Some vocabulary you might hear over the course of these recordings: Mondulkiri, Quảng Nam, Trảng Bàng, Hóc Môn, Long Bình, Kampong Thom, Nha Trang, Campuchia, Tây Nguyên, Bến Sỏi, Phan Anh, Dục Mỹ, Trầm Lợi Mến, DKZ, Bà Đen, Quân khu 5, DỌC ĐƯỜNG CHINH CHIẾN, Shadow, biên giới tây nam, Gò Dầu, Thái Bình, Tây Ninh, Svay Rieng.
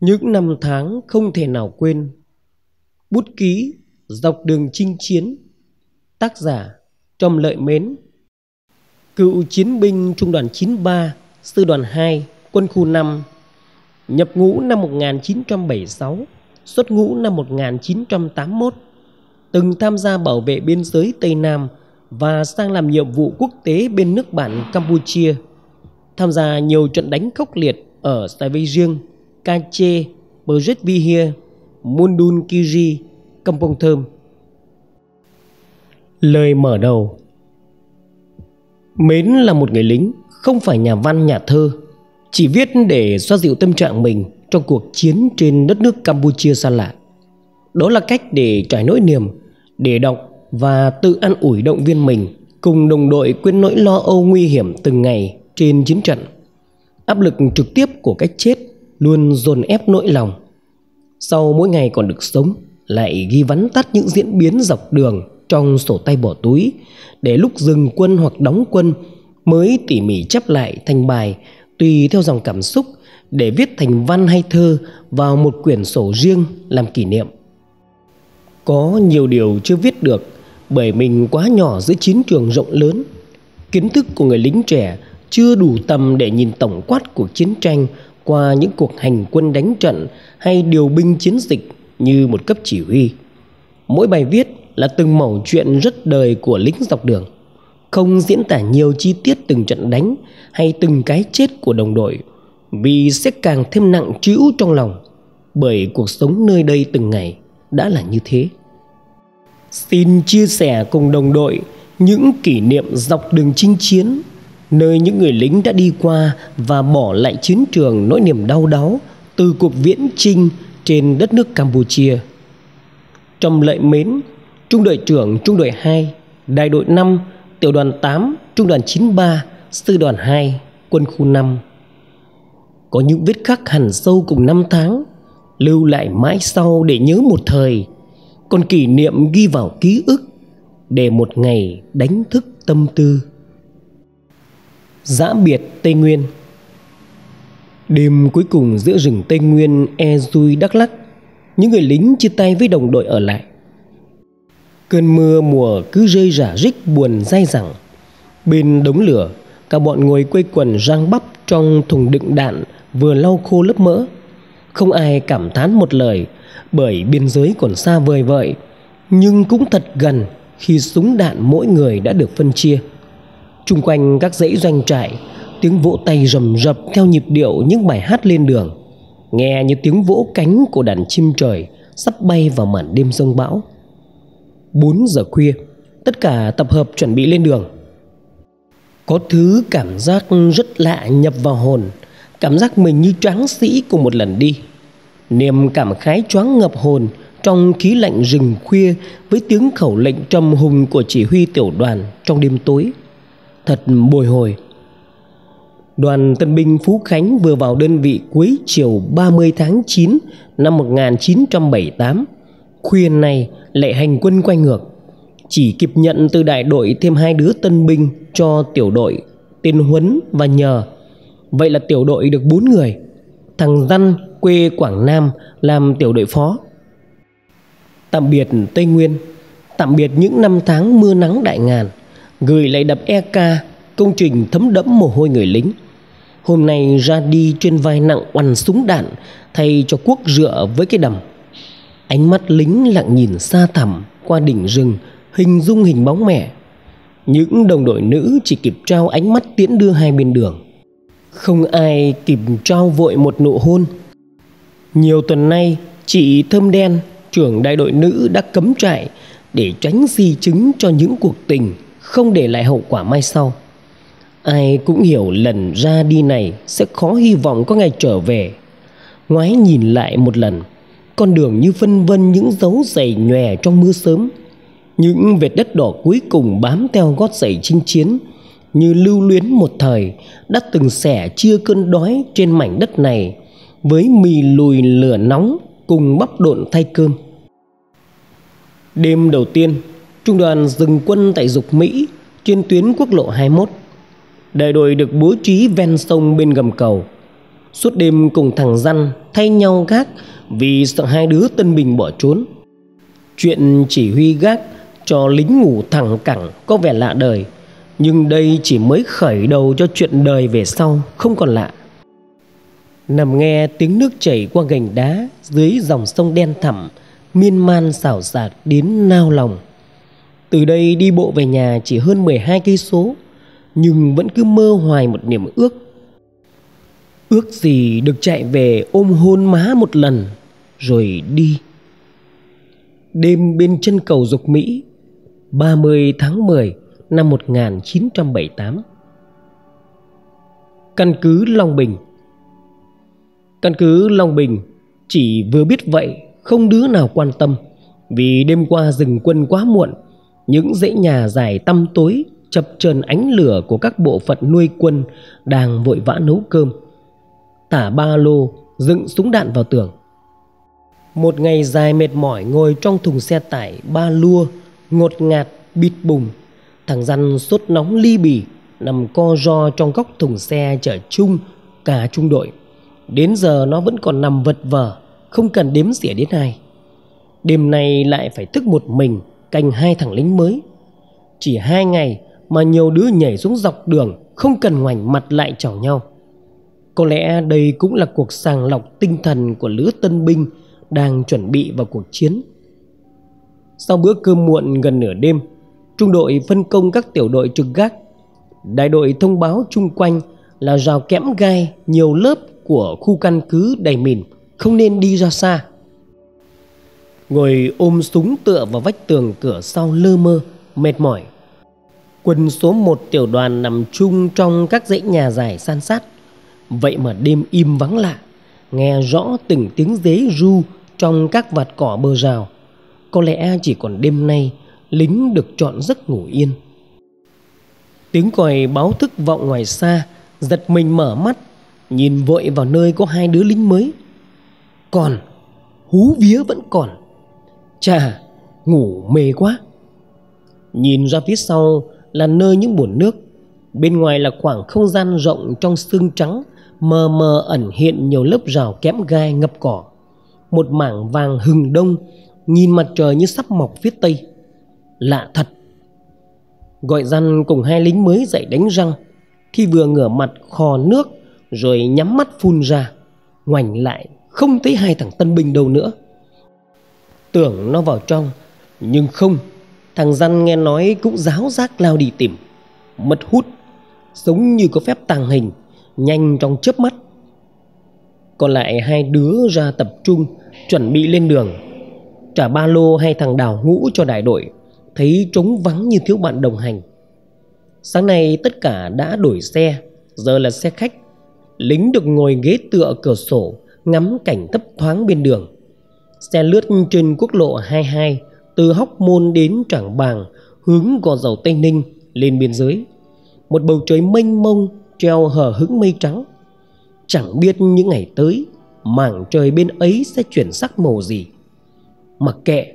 Những năm tháng không thể nào quên. Bút ký dọc đường chinh chiến. Tác giả Trầm Lợi Mến. Cựu chiến binh trung đoàn 93, sư đoàn 2, quân khu 5. Nhập ngũ năm 1976, xuất ngũ năm 1981. Từng tham gia bảo vệ biên giới Tây Nam và sang làm nhiệm vụ quốc tế bên nước bạn Campuchia. Tham gia nhiều trận đánh khốc liệt ở Svay Rieng, Kratie, Mondulkiri, Kampong Thom. Lời mở đầu. Mến là một người lính, không phải nhà văn, nhà thơ, chỉ viết để xoa dịu tâm trạng mình trong cuộc chiến trên đất nước Campuchia xa lạ. Đó là cách để trải nỗi niềm, để đọc và tự an ủi động viên mình cùng đồng đội quên nỗi lo âu nguy hiểm từng ngày trên chiến trận. Áp lực trực tiếp của cái chết luôn dồn ép nỗi lòng. Sau mỗi ngày còn được sống, lại ghi vắn tắt những diễn biến dọc đường trong sổ tay bỏ túi, để lúc dừng quân hoặc đóng quân mới tỉ mỉ chép lại thành bài tùy theo dòng cảm xúc, để viết thành văn hay thơ vào một quyển sổ riêng làm kỷ niệm. Có nhiều điều chưa viết được bởi mình quá nhỏ giữa chiến trường rộng lớn. Kiến thức của người lính trẻ chưa đủ tầm để nhìn tổng quát cuộc chiến tranh qua những cuộc hành quân đánh trận hay điều binh chiến dịch như một cấp chỉ huy. Mỗi bài viết là từng mẩu chuyện rất đời của lính dọc đường, không diễn tả nhiều chi tiết từng trận đánh hay từng cái chết của đồng đội, vì sẽ càng thêm nặng trĩu trong lòng, bởi cuộc sống nơi đây từng ngày đã là như thế. Xin chia sẻ cùng đồng đội những kỷ niệm dọc đường chinh chiến, nơi những người lính đã đi qua và bỏ lại chiến trường nỗi niềm đau đáu từ cuộc viễn chinh trên đất nước Campuchia. Trầm Lợi Mến, trung đội trưởng trung đội 2, đại đội 5, tiểu đoàn 8, trung đoàn 93, sư đoàn 2, quân khu 5. Có những vết khắc hằn sâu cùng năm tháng, lưu lại mãi sau để nhớ một thời, còn kỷ niệm ghi vào ký ức để một ngày đánh thức tâm tư. Giã biệt Tây Nguyên. Đêm cuối cùng giữa rừng Tây Nguyên e dui Đắk Lắk, những người lính chia tay với đồng đội ở lại. Cơn mưa mùa cứ rơi rả rích buồn dai dẳng. Bên đống lửa, cả bọn ngồi quây quần rang bắp trong thùng đựng đạn vừa lau khô lớp mỡ. Không ai cảm thán một lời, bởi biên giới còn xa vời vợi, nhưng cũng thật gần khi súng đạn mỗi người đã được phân chia. Chung quanh các dãy doanh trại, tiếng vỗ tay rầm rập theo nhịp điệu những bài hát lên đường, nghe như tiếng vỗ cánh của đàn chim trời sắp bay vào màn đêm giông bão. 4 giờ khuya, tất cả tập hợp chuẩn bị lên đường. Có thứ cảm giác rất lạ nhập vào hồn, cảm giác mình như tráng sĩ của một lần đi. Niềm cảm khái choáng ngập hồn trong khí lạnh rừng khuya, với tiếng khẩu lệnh trầm hùng của chỉ huy tiểu đoàn trong đêm tối. Thật bồi hồi. Đoàn tân binh Phú Khánh vừa vào đơn vị cuối chiều 30 tháng 9 năm 1978. Khuya này lại hành quân quay ngược. Chỉ kịp nhận từ đại đội thêm 2 đứa tân binh cho tiểu đội, tên Huấn và Nhờ. Vậy là tiểu đội được 4 người. Thằng Răn quê Quảng Nam làm tiểu đội phó. Tạm biệt Tây Nguyên, tạm biệt những năm tháng mưa nắng đại ngàn, gửi lại đập EK, công trình thấm đẫm mồ hôi người lính. Hôm nay ra đi trên vai nặng oằn súng đạn thay cho cuốc rựa với cái đầm. Ánh mắt lính lặng nhìn xa thẳm qua đỉnh rừng, hình dung hình bóng mẹ. Những đồng đội nữ chỉ kịp trao ánh mắt tiễn đưa hai bên đường, không ai kịp trao vội một nụ hôn. Nhiều tuần nay, chị Thơm Đen, trưởng đại đội nữ, đã cấm trại để tránh di chứng cho những cuộc tình, không để lại hậu quả mai sau. Ai cũng hiểu lần ra đi này sẽ khó hy vọng có ngày trở về. Ngoái nhìn lại một lần, con đường như phân vân những dấu giày nhòe trong mưa sớm. Những vệt đất đỏ cuối cùng bám theo gót giày chinh chiến, như lưu luyến một thời đã từng sẻ chia cơn đói trên mảnh đất này, với mì lùi lửa nóng cùng bắp độn thay cơm. Đêm đầu tiên, trung đoàn dừng quân tại Dục Mỹ trên tuyến quốc lộ 21. Đại đội được bố trí ven sông bên gầm cầu. Suốt đêm cùng thằng Răn thay nhau gác vì sợ hai đứa Tân Bình bỏ trốn. Chuyện chỉ huy gác cho lính ngủ thẳng cẳng có vẻ lạ đời, nhưng đây chỉ mới khởi đầu cho chuyện đời về sau không còn lạ. Nằm nghe tiếng nước chảy qua gành đá dưới dòng sông đen thẳm, miên man xảo xạc đến nao lòng. Từ đây đi bộ về nhà chỉ hơn 12 cây số, nhưng vẫn cứ mơ hoài một niềm ước. Ước gì được chạy về ôm hôn má một lần rồi đi. Đêm bên chân cầu Dục Mỹ, 30 tháng 10 năm 1978. Căn cứ Long Bình. Căn cứ Long Bình chỉ vừa biết vậy không đứa nào quan tâm, vì đêm qua dừng quân quá muộn. Những dãy nhà dài tăm tối chập chờn ánh lửa của các bộ phận nuôi quân đang vội vã nấu cơm, thả ba lô, dựng súng đạn vào tường. Một ngày dài mệt mỏi ngồi trong thùng xe tải ba lua, ngột ngạt, bịt bùng. Thằng Răn sốt nóng ly bì, nằm co ro trong góc thùng xe chở chung cả trung đội. Đến giờ nó vẫn còn nằm vật vờ, không cần đếm xỉa đến ai. Đêm nay lại phải thức một mình canh hai thằng lính mới. Chỉ 2 ngày mà nhiều đứa nhảy xuống dọc đường, không cần ngoảnh mặt lại chào nhau. Có lẽ đây cũng là cuộc sàng lọc tinh thần của lứa tân binh đang chuẩn bị vào cuộc chiến. Sau bữa cơm muộn gần nửa đêm, trung đội phân công các tiểu đội trực gác. Đại đội thông báo chung quanh là rào kẽm gai nhiều lớp của khu căn cứ đầy mìn, không nên đi ra xa. Ngồi ôm súng tựa vào vách tường cửa sau lơ mơ, mệt mỏi. Quân số 1 tiểu đoàn nằm chung trong các dãy nhà dài san sát. Vậy mà đêm im vắng lạ, nghe rõ từng tiếng dế ru trong các vạt cỏ bờ rào. Có lẽ chỉ còn đêm nay lính được chọn giấc ngủ yên. Tiếng còi báo thức vọng ngoài xa, giật mình mở mắt, nhìn vội vào nơi có hai đứa lính mới. Còn, hú vía vẫn còn. Chà, ngủ mê quá. Nhìn ra phía sau là nơi những bồn nước. Bên ngoài là khoảng không gian rộng trong sương trắng, mờ mờ ẩn hiện nhiều lớp rào kẽm gai ngập cỏ. Một mảng vàng hừng đông, nhìn mặt trời như sắp mọc phía tây. Lạ thật. Gọi Răn cùng hai lính mới dậy đánh răng. Khi vừa ngửa mặt khò nước rồi nhắm mắt phun ra, ngoảnh lại không thấy hai thằng tân binh đâu nữa. Tưởng nó vào trong, nhưng không. Thằng Răn nghe nói cũng ráo rác lao đi tìm. Mất hút, giống như có phép tàng hình, nhanh trong chớp mắt. Còn lại hai đứa ra tập trung, chuẩn bị lên đường. Trả ba lô hai thằng đào ngũ cho đại đội, thấy trống vắng như thiếu bạn đồng hành. Sáng nay tất cả đã đổi xe, giờ là xe khách. Lính được ngồi ghế tựa cửa sổ, ngắm cảnh thấp thoáng bên đường. Xe lướt trên quốc lộ 22 từ Hóc Môn đến Trảng Bàng, hướng Gò Dầu Tây Ninh lên biên giới. Một bầu trời mênh mông treo hờ hững mây trắng. Chẳng biết những ngày tới mảng trời bên ấy sẽ chuyển sắc màu gì. Mặc kệ,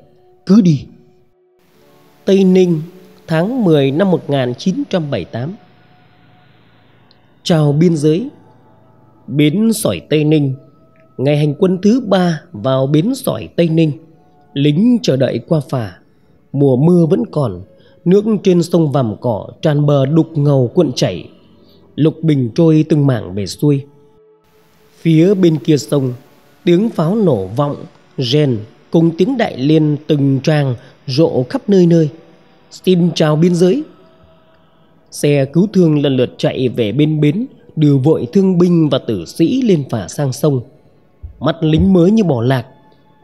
cứ đi. Tây Ninh, tháng 10 năm 1978. Chào biên giới. Bến Sỏi Tây Ninh. Ngày hành quân thứ 3 vào Bến Sỏi Tây Ninh, lính chờ đợi qua phà. Mùa mưa vẫn còn, nước trên sông vàm cỏ tràn bờ đục ngầu cuộn chảy. Lục bình trôi từng mảng về xuôi. Phía bên kia sông, tiếng pháo nổ vọng rền cùng tiếng đại liên từng tràng rộ khắp nơi nơi. Xin chào biên giới. Xe cứu thương lần lượt chạy về bên bến, đưa vội thương binh và tử sĩ lên phà sang sông. Mắt lính mới như bỏ lạc,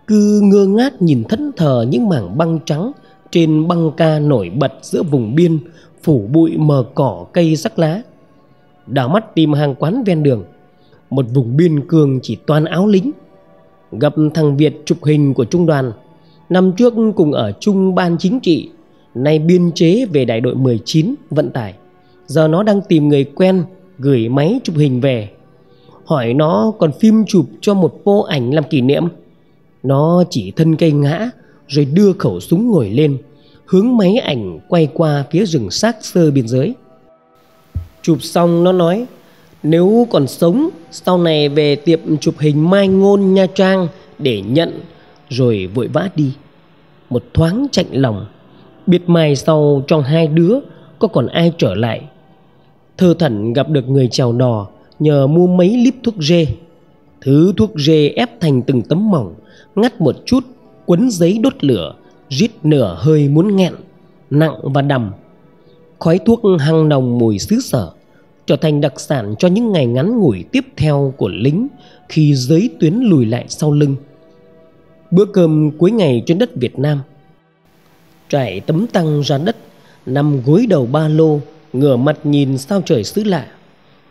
cứ ngơ ngác nhìn thẫn thờ những mảng băng trắng trên băng ca nổi bật giữa vùng biên, phủ bụi mờ cỏ cây rắc lá. Đảo mắt tìm hàng quán ven đường, một vùng biên cương chỉ toàn áo lính. Gặp thằng Việt chụp hình của trung đoàn, năm trước cùng ở chung ban chính trị, nay biên chế về đại đội 19 vận tải. Giờ nó đang tìm người quen gửi máy chụp hình về, hỏi nó còn phim chụp cho một bộ ảnh làm kỷ niệm. Nó chỉ thân cây ngã rồi đưa khẩu súng ngồi lên, hướng máy ảnh quay qua phía rừng xác xơ biên giới. Chụp xong nó nói: nếu còn sống sau này về tiệm chụp hình Mai Ngôn Nha Trang để nhận rồi vội vã đi. Một thoáng chạnh lòng, biết mai sau trong hai đứa có còn ai trở lại. Thơ Thẩn gặp được người chèo đò nhờ mua mấy líp thuốc rê. Thứ thuốc rê ép thành từng tấm mỏng, ngắt một chút, quấn giấy đốt lửa, rít nửa hơi muốn nghẹn, nặng và đầm. Khói thuốc hăng nồng mùi xứ sở, trở thành đặc sản cho những ngày ngắn ngủi tiếp theo của lính khi giới tuyến lùi lại sau lưng. Bữa cơm cuối ngày trên đất Việt Nam, trải tấm tăng ra đất, nằm gối đầu ba lô, ngửa mặt nhìn sao trời xứ lạ.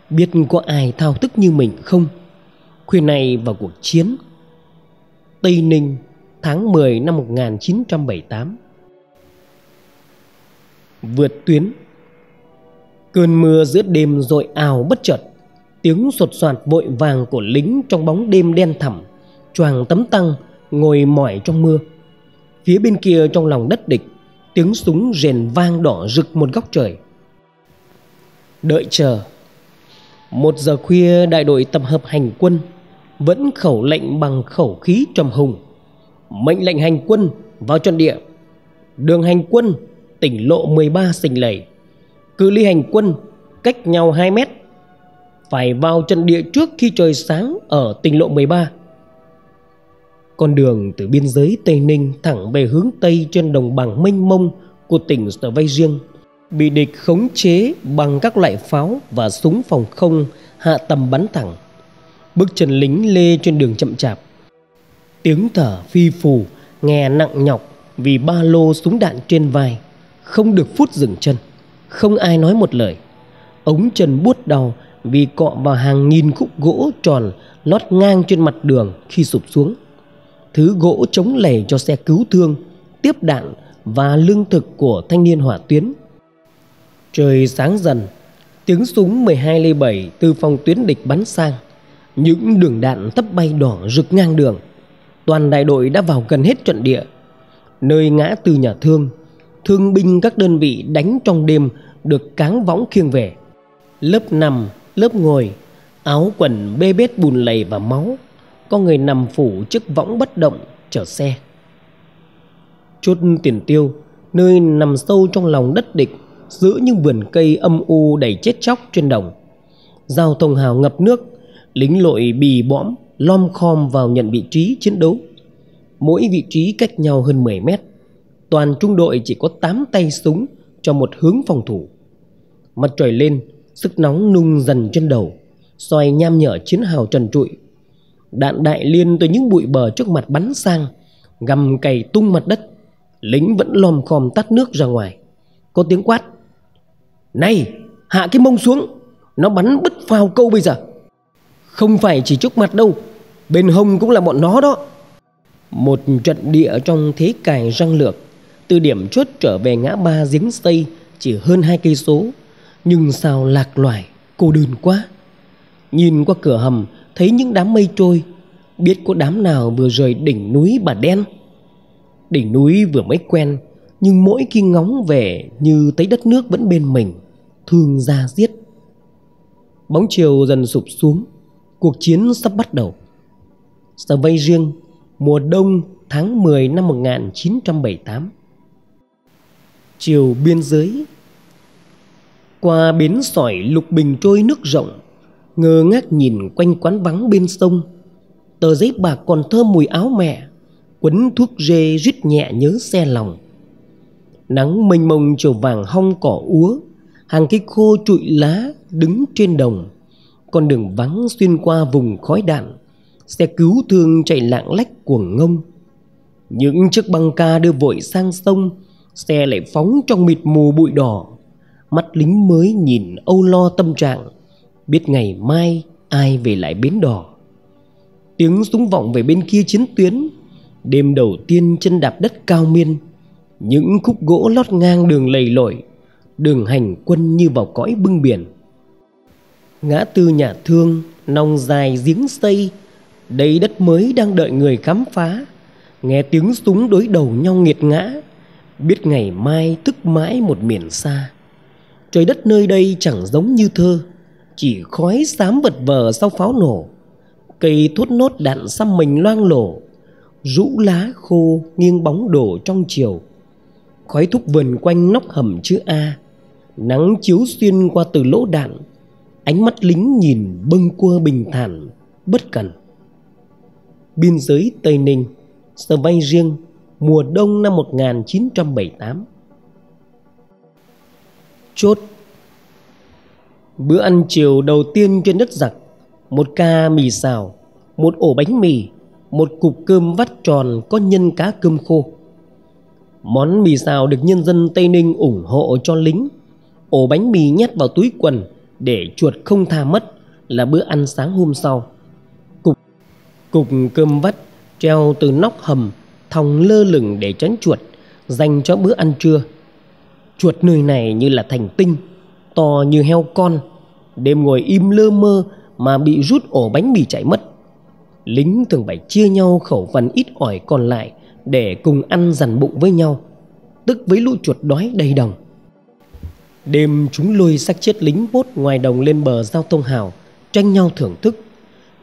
Biết có ai thao thức như mình không? Khuya này vào cuộc chiến. Tây Ninh, tháng 10 năm 1978. Vượt tuyến. Cơn mưa giữa đêm dội ào bất chợt. Tiếng sột soạt vội vàng của lính trong bóng đêm đen thẳm, choàng tấm tăng ngồi mỏi trong mưa. Phía bên kia trong lòng đất địch, tiếng súng rền vang đỏ rực một góc trời. Đợi chờ. 1 giờ khuya, đại đội tập hợp hành quân, vẫn khẩu lệnh bằng khẩu khí trầm hùng. Mệnh lệnh hành quân vào trận địa. Đường hành quân tỉnh lộ 13 Sình Lầy. Cự ly hành quân cách nhau 2 mét. Phải vào trận địa trước khi trời sáng ở tỉnh lộ 13. Con đường từ biên giới Tây Ninh thẳng về hướng Tây trên đồng bằng mênh mông của tỉnh Svay Rieng bị địch khống chế bằng các loại pháo và súng phòng không hạ tầm bắn thẳng. Bước chân lính lê trên đường chậm chạp. Tiếng thở phi phù nghe nặng nhọc vì ba lô súng đạn trên vai. Không được phút dừng chân, không ai nói một lời. Ống chân buốt đau vì cọ vào hàng nghìn khúc gỗ tròn lót ngang trên mặt đường khi sụp xuống. Thứ gỗ chống lầy cho xe cứu thương, tiếp đạn và lương thực của thanh niên hỏa tuyến. Trời sáng dần, tiếng súng 12-07 từ phòng tuyến địch bắn sang. Những đường đạn tấp bay đỏ rực ngang đường. Toàn đại đội đã vào gần hết trận địa. Nơi ngã tư nhà thương, thương binh các đơn vị đánh trong đêm được cáng võng khiêng về. Lớp nằm, lớp ngồi, áo quần bê bết bùn lầy và máu. Có người nằm phủ chiếc võng bất động chở xe. Chốt Tiền Tiêu, nơi nằm sâu trong lòng đất địch, giữa những vườn cây âm u đầy chết chóc trên đồng. Giao thông hào ngập nước, lính lội bì bõm lom khom vào nhận vị trí chiến đấu. Mỗi vị trí cách nhau hơn 10 mét. Toàn trung đội chỉ có 8 tay súng cho một hướng phòng thủ. Mặt trời lên, sức nóng nung dần trên đầu, soi nham nhở chiến hào trần trụi. Đạn đại liên từ những bụi bờ trước mặt bắn sang, gầm cày tung mặt đất. Lính vẫn lom khom tát nước ra ngoài. Có tiếng quát: "Này, hạ cái mông xuống, nó bắn bứt phao câu bây giờ." Không phải chỉ trước mặt đâu, bên hông cũng là bọn nó đó. Một trận địa trong thế cài răng lược. Từ điểm chốt trở về ngã ba Giếng Tây chỉ hơn 2 cây số, nhưng sao lạc loài, cô đơn quá. Nhìn qua cửa hầm thấy những đám mây trôi, biết có đám nào vừa rời đỉnh núi Bà Đen. Đỉnh núi vừa mới quen, nhưng mỗi khi ngóng về như thấy đất nước vẫn bên mình, thương da diết. Bóng chiều dần sụp xuống, cuộc chiến sắp bắt đầu. Svay Rieng, mùa đông, tháng 10 năm 1978. Chiều biên giới. Qua bến Sỏi, Lục Bình trôi nước rộng. Ngơ ngác nhìn quanh quán vắng bên sông. Tờ giấy bạc còn thơm mùi áo mẹ, quấn thuốc rê rít nhẹ nhớ xe lòng. Nắng mênh mông chiều vàng hong cỏ úa, hàng cây khô trụi lá đứng trên đồng. Con đường vắng xuyên qua vùng khói đạn, xe cứu thương chạy lạng lách cuồng ngông. Những chiếc băng ca đưa vội sang sông, xe lại phóng trong mịt mù bụi đỏ. Mắt lính mới nhìn âu lo tâm trạng, biết ngày mai ai về lại bến đò. Tiếng súng vọng về bên kia chiến tuyến. Đêm đầu tiên chân đạp đất cao miên, những khúc gỗ lót ngang đường lầy lội. Đường hành quân như vào cõi bưng biển. Ngã tư nhà thương, nòng dài Giếng Tây, đây đất mới đang đợi người khám phá. Nghe tiếng súng đối đầu nhau nghiệt ngã, biết ngày mai thức mãi một miền xa. Trời đất nơi đây chẳng giống như thơ, chỉ khói xám vật vờ sau pháo nổ. Cây thốt nốt đạn xăm mình loang lổ, rũ lá khô nghiêng bóng đổ trong chiều. Khói thuốc vườn quanh nóc hầm chữ A. Nắng chiếu xuyên qua từ lỗ đạn, ánh mắt lính nhìn bâng quơ bình thản, bất cần. Biên giới Tây Ninh, Svay Rieng, mùa đông năm 1978. Chốt. Bữa ăn chiều đầu tiên trên đất giặc, một ca mì xào, một ổ bánh mì, một cục cơm vắt tròn có nhân cá cơm khô. Món mì xào được nhân dân Tây Ninh ủng hộ cho lính. Ổ bánh mì nhét vào túi quần để chuột không tha mất là bữa ăn sáng hôm sau. Cục cơm vắt treo từ nóc hầm thòng lơ lửng để tránh chuột, dành cho bữa ăn trưa. Chuột nơi này như là thành tinh, to như heo con, đêm ngồi im lơ mơ mà bị rút ổ bánh mì chạy mất. Lính thường phải chia nhau khẩu phần ít ỏi còn lại để cùng ăn dằn bụng với nhau, tức với lũ chuột đói đầy đồng. Đêm chúng lôi xác chết lính vốt ngoài đồng lên bờ giao Tông Hào, tranh nhau thưởng thức.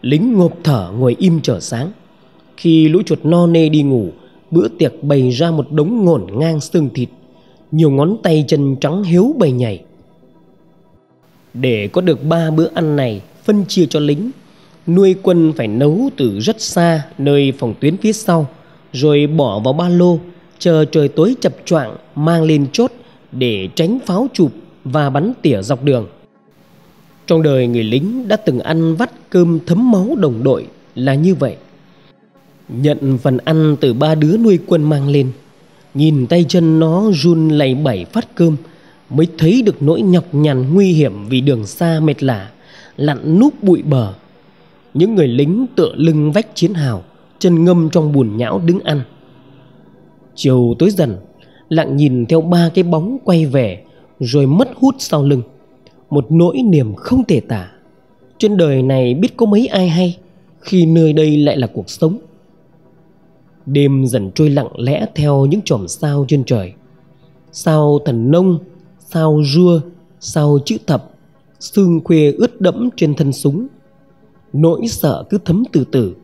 Lính ngộp thở ngồi im chờ sáng. Khi lũ chuột no nê đi ngủ, bữa tiệc bày ra một đống ngổn ngang xương thịt, nhiều ngón tay chân trắng hiếu bầy nhảy. Để có được ba bữa ăn này phân chia cho lính, nuôi quân phải nấu từ rất xa nơi phòng tuyến phía sau, rồi bỏ vào ba lô, chờ trời tối chập choạng mang lên chốt để tránh pháo chụp và bắn tỉa dọc đường. Trong đời người lính đã từng ăn vắt cơm thấm máu đồng đội là như vậy. Nhận phần ăn từ ba đứa nuôi quân mang lên, nhìn tay chân nó run lẩy bẩy phát cơm, mới thấy được nỗi nhọc nhằn nguy hiểm vì đường xa mệt lả, lặn núp bụi bờ. Những người lính tựa lưng vách chiến hào, chân ngâm trong bùn nhão đứng ăn. Chiều tối dần, lặng nhìn theo ba cái bóng quay về rồi mất hút sau lưng. Một nỗi niềm không thể tả. Trên đời này biết có mấy ai hay, khi nơi đây lại là cuộc sống. Đêm dần trôi lặng lẽ theo những chòm sao trên trời. Sao Thần Nông, sao Rua, sao Chữ Thập, xương khuê ướt đẫm trên thân súng. Nỗi sợ cứ thấm từ từ,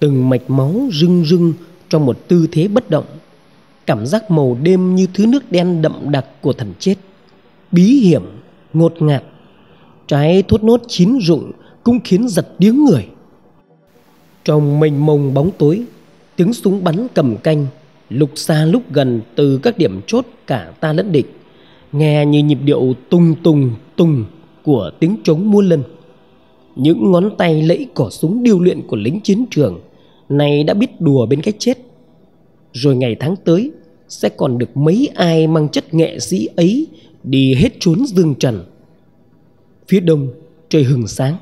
từng mạch máu rưng rưng trong một tư thế bất động. Cảm giác màu đêm như thứ nước đen đậm đặc của thần chết, bí hiểm, ngột ngạt. Trái thốt nốt chín rụng cũng khiến giật điếng người. Trong mênh mông bóng tối, tiếng súng bắn cầm canh lúc xa lúc gần từ các điểm chốt cả ta lẫn địch, nghe như nhịp điệu tung tung tung của tiếng trống múa lân. Những ngón tay lẫy cỏ súng điêu luyện của lính chiến trường này đã biết đùa bên cái chết. Rồi ngày tháng tới sẽ còn được mấy ai mang chất nghệ sĩ ấy đi hết chốn dương trần. Phía đông trời hừng sáng.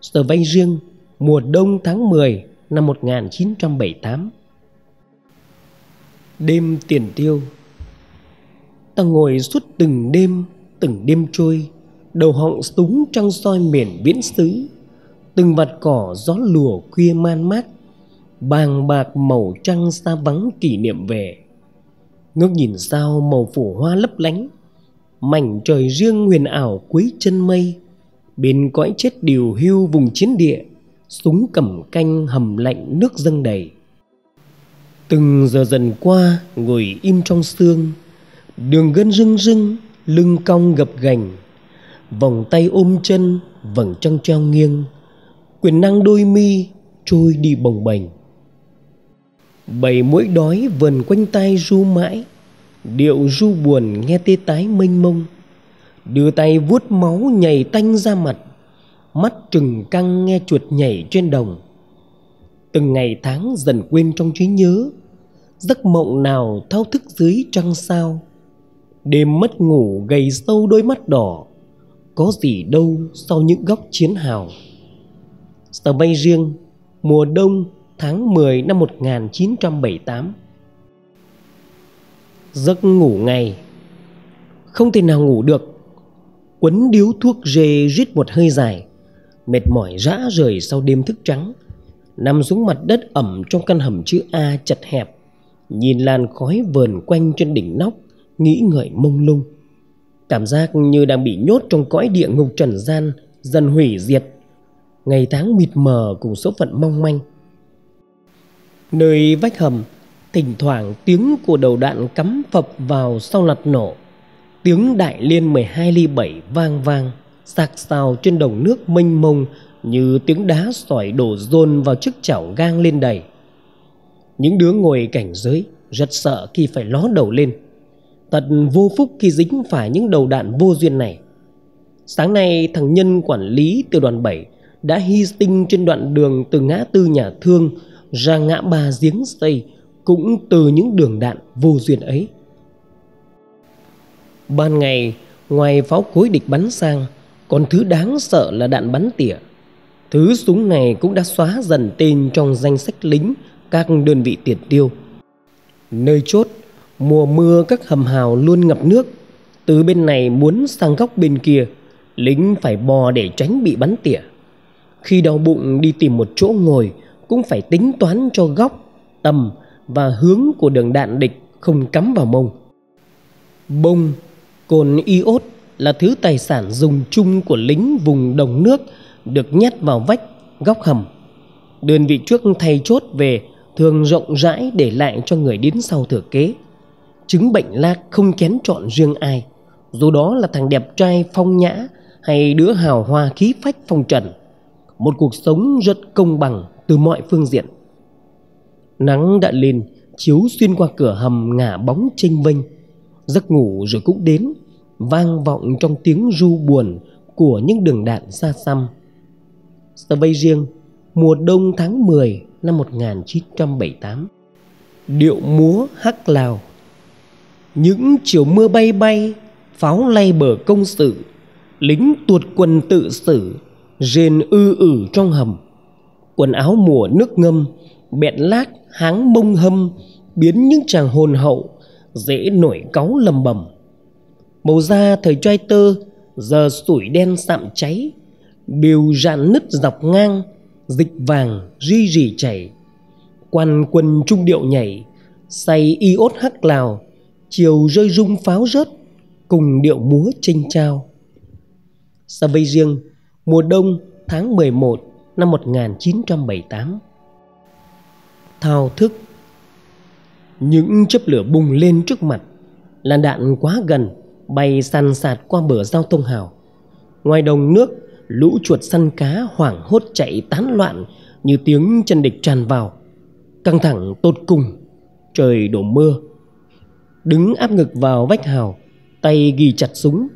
Svay Rieng, mùa đông tháng 10 năm 1978. Đêm tiền tiêu. Ta ngồi suốt từng đêm trôi, đầu họng súng trăng soi miền viễn xứ. Từng vạt cỏ gió lùa khuya man mác, bàng bạc màu trăng xa vắng kỷ niệm về. Ngước nhìn sao màu phủ hoa lấp lánh, mảnh trời riêng huyền ảo quấy chân mây. Bên cõi chết điều hưu vùng chiến địa, súng cầm canh hầm lạnh nước dâng đầy. Từng giờ dần qua ngồi im trong sương, đường gân rưng rưng, lưng cong gập ghềnh, vòng tay ôm chân, vầng trăng treo nghiêng, quyền năng đôi mi trôi đi bồng bềnh. Bầy muỗi đói vần quanh tai ru mãi, điệu ru buồn nghe tê tái mênh mông. Đưa tay vuốt máu nhảy tanh ra mặt, mắt trừng căng nghe chuột nhảy trên đồng. Từng ngày tháng dần quên trong trí nhớ, giấc mộng nào thao thức dưới trăng sao. Đêm mất ngủ gầy sâu đôi mắt đỏ, có gì đâu sau những góc chiến hào. Svay Rieng, mùa đông tháng 10 năm 1978. Giấc ngủ ngày. Không thể nào ngủ được. Quấn điếu thuốc rê rít một hơi dài, mệt mỏi rã rời sau đêm thức trắng. Nằm xuống mặt đất ẩm trong căn hầm chữ A chật hẹp, nhìn làn khói vờn quanh trên đỉnh nóc, nghĩ ngợi mông lung. Cảm giác như đang bị nhốt trong cõi địa ngục trần gian, dần hủy diệt. Ngày tháng mịt mờ cùng số phận mong manh. Nơi vách hầm, thỉnh thoảng tiếng của đầu đạn cắm phập vào sau lật nổ. Tiếng đại liên 12 ly 7 vang vang, sạc xào trên đồng nước mênh mông như tiếng đá sỏi đổ dồn vào chiếc chảo gang lên đầy. Những đứa ngồi cảnh giới rất sợ khi phải ló đầu lên. Thật vô phúc khi dính phải những đầu đạn vô duyên này. Sáng nay thằng Nhân quản lý tiểu đoàn 7 đã hy sinh trên đoạn đường từ ngã tư Nhà Thương ra ngã ba Giếng Xây, cũng từ những đường đạn vô duyên ấy. Ban ngày, ngoài pháo cối địch bắn sang, còn thứ đáng sợ là đạn bắn tỉa. Thứ súng này cũng đã xóa dần tên trong danh sách lính các đơn vị tiền tiêu. Nơi chốt, mùa mưa các hầm hào luôn ngập nước. Từ bên này muốn sang góc bên kia, lính phải bò để tránh bị bắn tỉa. Khi đau bụng đi tìm một chỗ ngồi, cũng phải tính toán cho góc, tầm và hướng của đường đạn địch không cắm vào mông. Bông, cồn iốt là thứ tài sản dùng chung của lính vùng đồng nước, được nhét vào vách, góc hầm. Đơn vị trước thay chốt về thường rộng rãi để lại cho người đến sau thừa kế. Chứng bệnh lạc không kén chọn riêng ai, dù đó là thằng đẹp trai phong nhã hay đứa hào hoa khí phách phong trần. Một cuộc sống rất công bằng từ mọi phương diện. Nắng đã lên, chiếu xuyên qua cửa hầm ngả bóng chênh vênh. Giấc ngủ rồi cũng đến, vang vọng trong tiếng ru buồn của những đường đạn xa xăm. Svay Rieng, mùa đông tháng 10 năm 1978. Điệu múa Hắc Lào. Những chiều mưa bay bay, pháo lay bờ công sự, lính tuột quần tự xử, rên ư ử trong hầm. Quần áo mùa nước ngâm, bẹn lát háng bông hâm, biến những chàng hồn hậu dễ nổi cáu lầm bầm. Màu da thời trai tơ giờ sủi đen sạm cháy, bìu rạn nứt dọc ngang, dịch vàng ri rỉ chảy. Quan quân trung điệu nhảy, say iốt Hắc Lào, chiều rơi rung pháo rớt cùng điệu múa chênh chao. Svay Rieng, mùa đông tháng 11 năm 1978. Thao thức. Những chớp lửa bùng lên trước mặt, làn đạn quá gần bay san sạt qua bờ giao thông hào. Ngoài đồng nước, lũ chuột săn cá hoảng hốt chạy tán loạn như tiếng chân địch tràn vào. Căng thẳng tột cùng, trời đổ mưa. Đứng áp ngực vào vách hào, tay ghi chặt súng.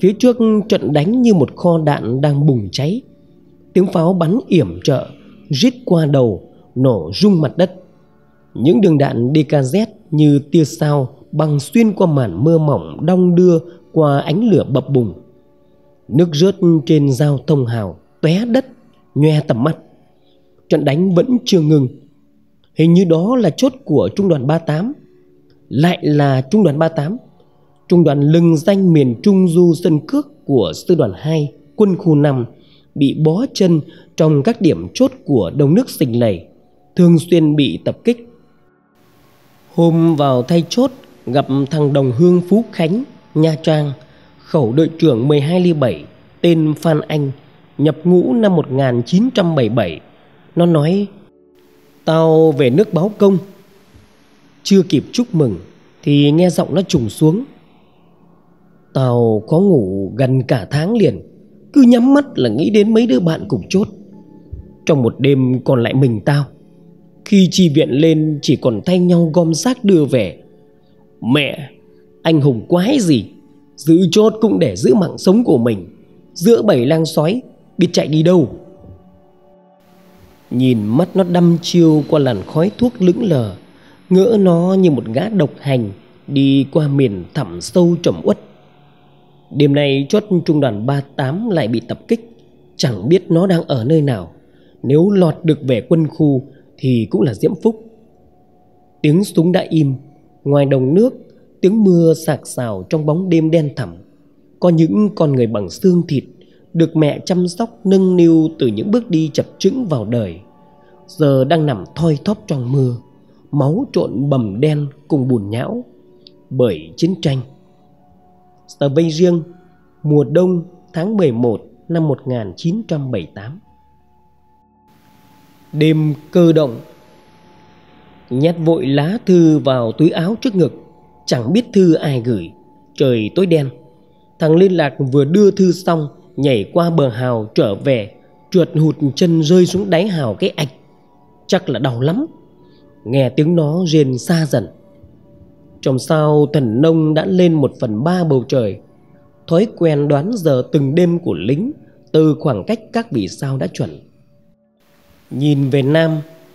Phía trước trận đánh như một kho đạn đang bùng cháy. Tiếng pháo bắn yểm trợ, rít qua đầu, nổ rung mặt đất. Những đường đạn DKZ như tia sao băng xuyên qua màn mưa mỏng đong đưa qua ánh lửa bập bùng. Nước rớt trên giao thông hào, tóe đất, nhòe tầm mắt. Trận đánh vẫn chưa ngừng. Hình như đó là chốt của trung đoàn 38. Lại là trung đoàn 38, trung đoàn lừng danh miền Trung Du Sơn Cước của sư đoàn 2 quân khu 5, bị bó chân trong các điểm chốt của đồng nước Sình Lầy, thường xuyên bị tập kích. Hôm vào thay chốt, gặp thằng đồng hương Phú Khánh, Nha Trang, khẩu đội trưởng 12 ly 7, tên Phan Anh, nhập ngũ năm 1977. Nó nói: "Tao về nước báo công." Chưa kịp chúc mừng thì nghe giọng nó trùng xuống: "Tao có ngủ gần cả tháng liền, cứ nhắm mắt là nghĩ đến mấy đứa bạn cùng chốt. Trong một đêm còn lại mình tao. Khi chi viện lên chỉ còn thay nhau gom xác đưa về. Mẹ, anh hùng quái gì, giữ chốt cũng để giữ mạng sống của mình. Giữa bầy lang sói, biết chạy đi đâu." Nhìn mắt nó đăm chiêu qua làn khói thuốc lững lờ, ngỡ nó như một gã độc hành đi qua miền thẳm sâu trầm uất. Đêm nay chốt trung đoàn 38 lại bị tập kích, chẳng biết nó đang ở nơi nào. Nếu lọt được về quân khu thì cũng là diễm phúc. Tiếng súng đã im. Ngoài đồng nước, tiếng mưa sạc xào trong bóng đêm đen thẳm. Có những con người bằng xương thịt, được mẹ chăm sóc nâng niu từ những bước đi chập chững vào đời, giờ đang nằm thoi thóp trong mưa, máu trộn bầm đen cùng bùn nhão bởi chiến tranh. Svay Rieng, mùa đông tháng 11 năm 1978. Đêm cơ động. Nhét vội lá thư vào túi áo trước ngực, chẳng biết thư ai gửi. Trời tối đen. Thằng liên lạc vừa đưa thư xong, nhảy qua bờ hào trở về, trượt hụt chân rơi xuống đáy hào cái ạch. Chắc là đau lắm. Nghe tiếng nó rên xa dần. Trong sao thần nông đã lên 1/3 bầu trời. Thói quen đoán giờ từng đêm của lính từ khoảng cách các vì sao đã chuẩn. Nhìn về nam,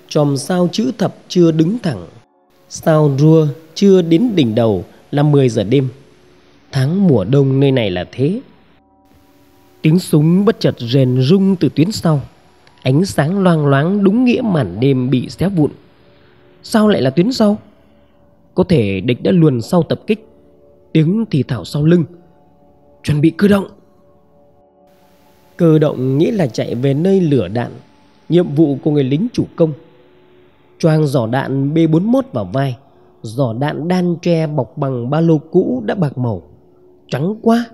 chòm sao chữ thập chưa đứng thẳng. Sao rua chưa đến đỉnh đầu là 10 giờ đêm. Tháng mùa đông nơi này là thế. Tiếng súng bất chợt rền rung từ tuyến sau. Ánh sáng loang loáng đúng nghĩa màn đêm bị xé vụn. Sao lại là tuyến sau? Có thể địch đã luồn sau tập kích. Tiếng thì thảo sau lưng. Chuẩn bị cơ động. Cơ động nghĩa là chạy về nơi lửa đạn, nhiệm vụ của người lính chủ công. Choang giỏ đạn B41 vào vai. Giỏ đạn đan tre bọc bằng ba lô cũ đã bạc màu. Trắng quá.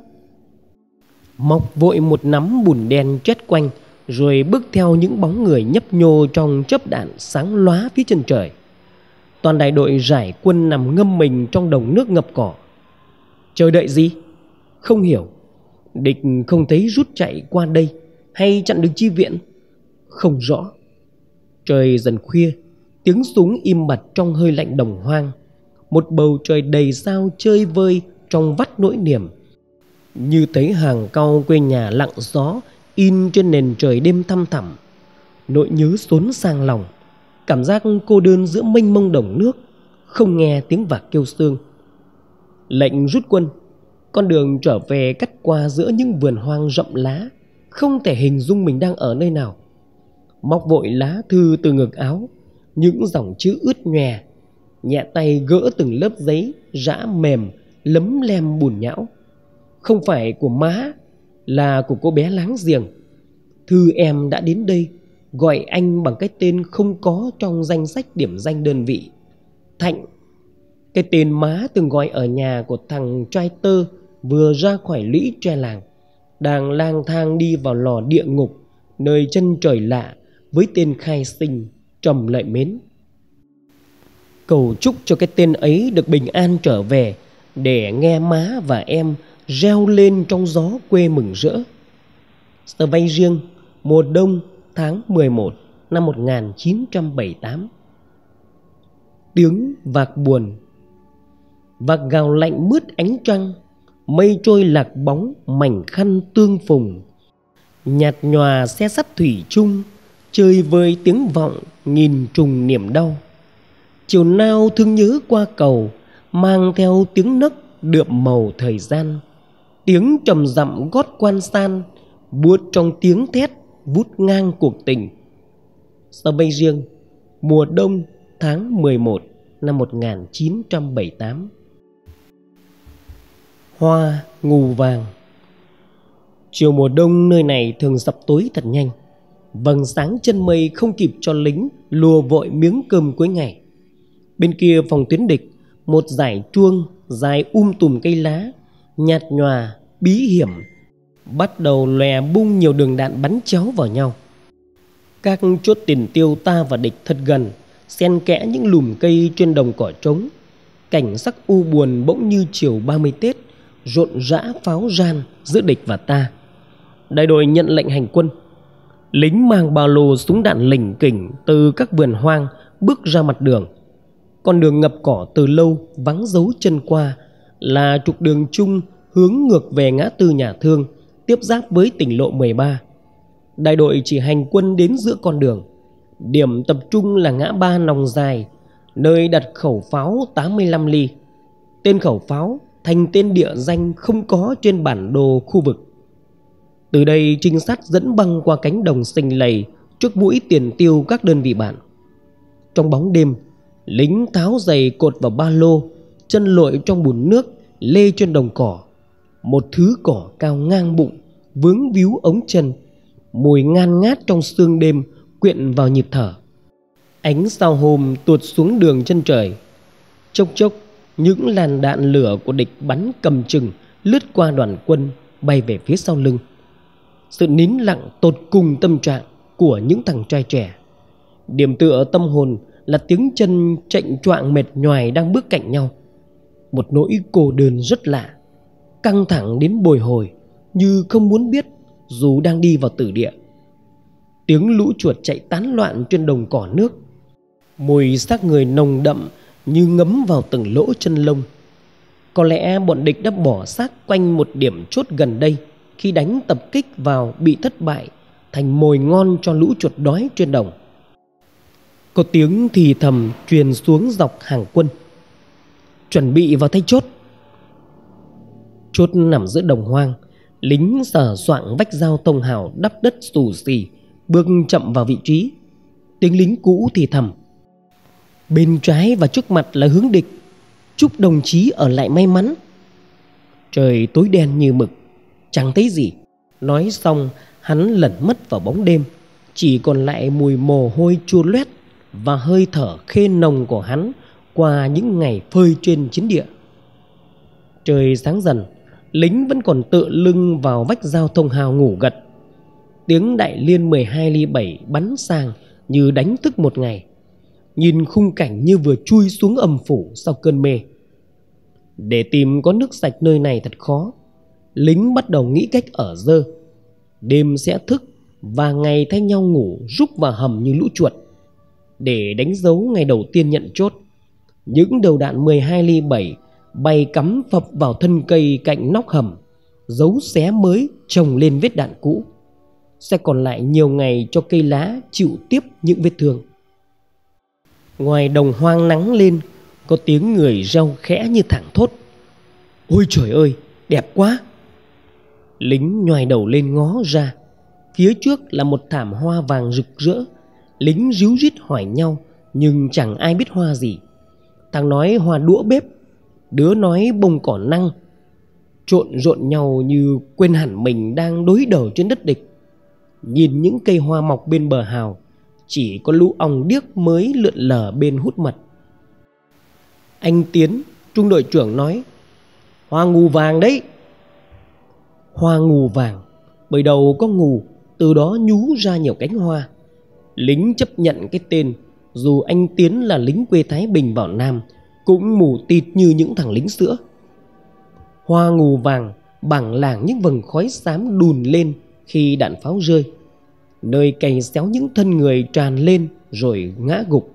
Mọc vội một nắm bùn đen chết quanh, rồi bước theo những bóng người nhấp nhô trong chớp đạn sáng lóa phía chân trời. Toàn đại đội giải quân nằm ngâm mình trong đồng nước ngập cỏ. Chờ đợi gì? Không hiểu. Địch không thấy rút chạy qua đây hay chặn đường chi viện? Không rõ. Trời dần khuya. Tiếng súng im bặt trong hơi lạnh đồng hoang. Một bầu trời đầy sao chơi vơi trong vắt nỗi niềm. Như thấy hàng cau quê nhà lặng gió in trên nền trời đêm thăm thẳm. Nỗi nhớ xốn sang lòng. Cảm giác cô đơn giữa mênh mông đồng nước. Không nghe tiếng vạc kêu sương. Lệnh rút quân. Con đường trở về cắt qua giữa những vườn hoang rậm lá. Không thể hình dung mình đang ở nơi nào. Móc vội lá thư từ ngực áo. Những dòng chữ ướt nhòe. Nhẹ tay gỡ từng lớp giấy rã mềm lấm lem bùn nhão. Không phải của má, là của cô bé láng giềng. Thư em đã đến đây, gọi anh bằng cái tên không có trong danh sách điểm danh đơn vị. Thạnh, cái tên má từng gọi ở nhà của thằng trai tơ vừa ra khỏi lũy tre làng, đang lang thang đi vào lò địa ngục, nơi chân trời lạ với tên khai sinh Trầm Lợi Mến. Cầu chúc cho cái tên ấy được bình an trở về, để nghe má và em reo lên trong gió quê mừng rỡ. Svay Rieng, mùa đông tháng 11 năm 1978. Tiếng vạc buồn. Vạc gào lạnh mướt ánh trăng. Mây trôi lạc bóng mảnh khăn tương phùng. Nhạt nhòa xe sắt thủy chung chơi với tiếng vọng nghìn trùng niềm đau. Chiều nao thương nhớ qua cầu, mang theo tiếng nấc đượm màu thời gian. Tiếng trầm dặm gót quan san, buốt trong tiếng thét vút ngang cuộc tình. Svay Rieng, mùa đông tháng 11 năm 1978. Hoa ngù vàng. Chiều mùa đông nơi này thường sập tối thật nhanh. Vầng sáng chân mây không kịp cho lính lùa vội miếng cơm cuối ngày. Bên kia phòng tuyến địch, một dải chuông dài tùm cây lá, nhạt nhòa, bí hiểm, bắt đầu lòe bung nhiều đường đạn bắn chéo vào nhau. Các chốt tiền tiêu ta và địch thật gần, xen kẽ những lùm cây trên đồng cỏ trống. Cảnh sắc u buồn bỗng như chiều 30 Tết, rộn rã pháo ran giữa địch và ta. Đại đội nhận lệnh hành quân. Lính mang ba lô súng đạn lỉnh kỉnh từ các vườn hoang bước ra mặt đường. Con đường ngập cỏ từ lâu vắng dấu chân qua là trục đường chung hướng ngược về ngã tư Nhà Thương, tiếp giáp với tỉnh lộ 13. Đại đội chỉ hành quân đến giữa con đường. Điểm tập trung là ngã ba Nòng Dài, nơi đặt khẩu pháo 85 ly. Tên khẩu pháo thành tên địa danh không có trên bản đồ khu vực. Từ đây trinh sát dẫn băng qua cánh đồng xình lầy trước mũi tiền tiêu các đơn vị bạn. Trong bóng đêm, lính tháo giày cột vào ba lô, chân lội trong bùn nước, lê trên đồng cỏ. Một thứ cỏ cao ngang bụng, vướng víu ống chân, mùi ngan ngát trong sương đêm quyện vào nhịp thở. Ánh sao hôm tuột xuống đường chân trời. Chốc chốc, những làn đạn lửa của địch bắn cầm chừng lướt qua đoàn quân, bay về phía sau lưng. Sự nín lặng tột cùng tâm trạng của những thằng trai trẻ. Điểm tựa tâm hồn là tiếng chân chạnh choạng mệt nhoài đang bước cạnh nhau. Một nỗi cô đơn rất lạ, căng thẳng đến bồi hồi, như không muốn biết dù đang đi vào tử địa. Tiếng lũ chuột chạy tán loạn trên đồng cỏ nước, mùi xác người nồng đậm như ngấm vào từng lỗ chân lông. Có lẽ bọn địch đã bỏ xác quanh một điểm chốt gần đây, khi đánh tập kích vào bị thất bại, thành mồi ngon cho lũ chuột đói trên đồng. Có tiếng thì thầm truyền xuống dọc hàng quân: chuẩn bị vào thay chốt. Chốt nằm giữa đồng hoang, lính sờ soạng vách dao tông hào đắp đất xù xì, bước chậm vào vị trí. Tiếng lính cũ thì thầm: bên trái và trước mặt là hướng địch, chúc đồng chí ở lại may mắn. Trời tối đen như mực, chẳng thấy gì. Nói xong, hắn lẩn mất vào bóng đêm, chỉ còn lại mùi mồ hôi chua loét và hơi thở khê nồng của hắn qua những ngày phơi trên chiến địa. Trời sáng dần, lính vẫn còn tựa lưng vào vách giao thông hào ngủ gật. Tiếng đại liên 12 ly 7 bắn sang như đánh thức một ngày. Nhìn khung cảnh như vừa chui xuống âm phủ sau cơn mê. Để tìm có nước sạch nơi này thật khó. Lính bắt đầu nghĩ cách ở dơ. Đêm sẽ thức và ngày thay nhau ngủ rúc vào hầm như lũ chuột. Để đánh dấu ngày đầu tiên nhận chốt, những đầu đạn 12 ly 7 bay cắm phập vào thân cây cạnh nóc hầm, dấu xé mới chồng lên vết đạn cũ. Sẽ còn lại nhiều ngày cho cây lá chịu tiếp những vết thương. Ngoài đồng hoang nắng lên, có tiếng người reo khẽ như thảng thốt: ôi trời ơi, đẹp quá! Lính nhoài đầu lên ngó ra. Phía trước là một thảm hoa vàng rực rỡ. Lính ríu rít hỏi nhau, nhưng chẳng ai biết hoa gì. Thằng nói hoa đũa bếp, đứa nói bông cỏ năng. Trộn rộn nhau như quên hẳn mình đang đối đầu trên đất địch. Nhìn những cây hoa mọc bên bờ hào, chỉ có lũ ong điếc mới lượn lờ bên hút mật. Anh Tiến, trung đội trưởng nói: hoa ngù vàng đấy. Hoa ngù vàng, bởi đầu có ngù, từ đó nhú ra nhiều cánh hoa. Lính chấp nhận cái tên, dù anh Tiến là lính quê Thái Bình vào Nam, cũng mù tịt như những thằng lính sữa. Hoa ngù vàng bảng lảng những vầng khói xám đùn lên khi đạn pháo rơi. Nơi cày xéo những thân người tràn lên rồi ngã gục.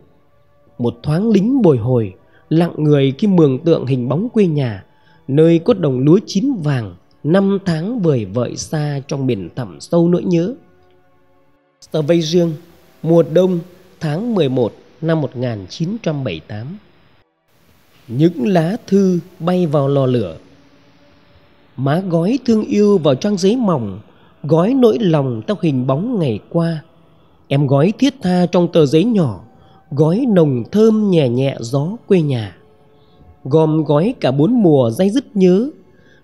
Một thoáng lính bồi hồi, lặng người khi mường tượng hình bóng quê nhà, nơi cốt đồng lúa chín vàng 5 tháng vời vợi xa trong biển thẳm sâu nỗi nhớ. Svay Rieng, mùa đông, tháng 11 năm 1978. Những lá thư bay vào lò lửa. Má gói thương yêu vào trang giấy mỏng, gói nỗi lòng theo hình bóng ngày qua. Em gói thiết tha trong tờ giấy nhỏ, gói nồng thơm nhẹ nhẹ gió quê nhà. Gom gói cả 4 mùa day dứt nhớ.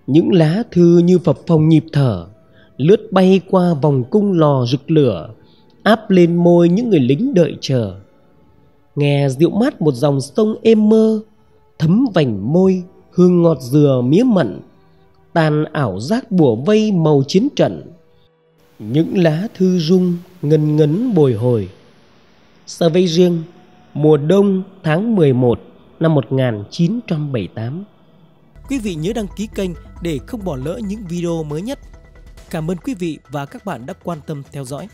Những lá thư như phập phồng nhịp thở, lướt bay qua vòng cung lò rực lửa, áp lên môi những người lính đợi chờ. Nghe dịu mát một dòng sông êm mơ, thấm vành môi hương ngọt dừa mía mận, tàn ảo giác bủa vây màu chiến trận. Những lá thư rung ngần ngấn bồi hồi. Svay Rieng, mùa đông, tháng 11 năm 1978. Quý vị nhớ đăng ký kênh để không bỏ lỡ những video mới nhất. Cảm ơn quý vị và các bạn đã quan tâm theo dõi.